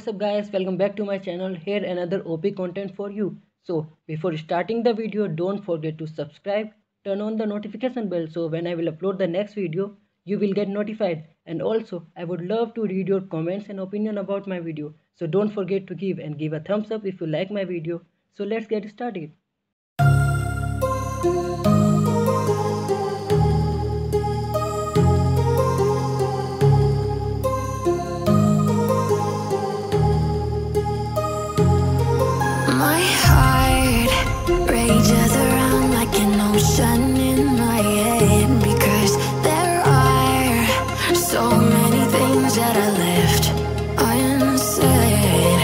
What's up guys, welcome back to my channel. Here another OP content for you. So before starting the video, don't forget to subscribe, turn on the notification bell so when I will upload the next video you will get notified. And also I would love to read your comments and opinion about my video, so don't forget to give a thumbs up if you like my video. So let's get started. My heart rages around like an ocean in my head, because there are so many things that I left unsaid.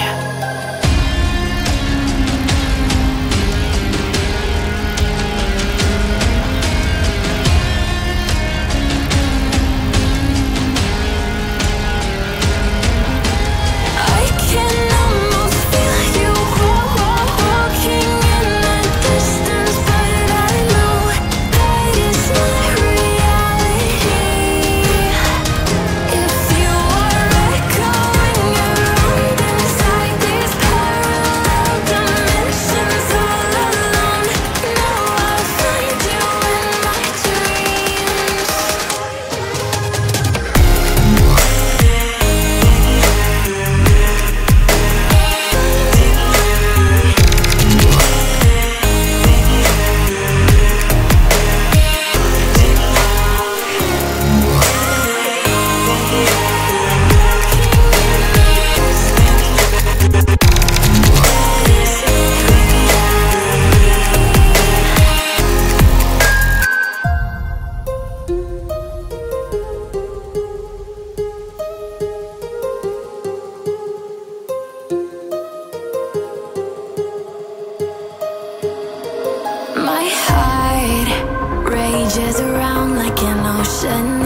My heart rages around like an ocean.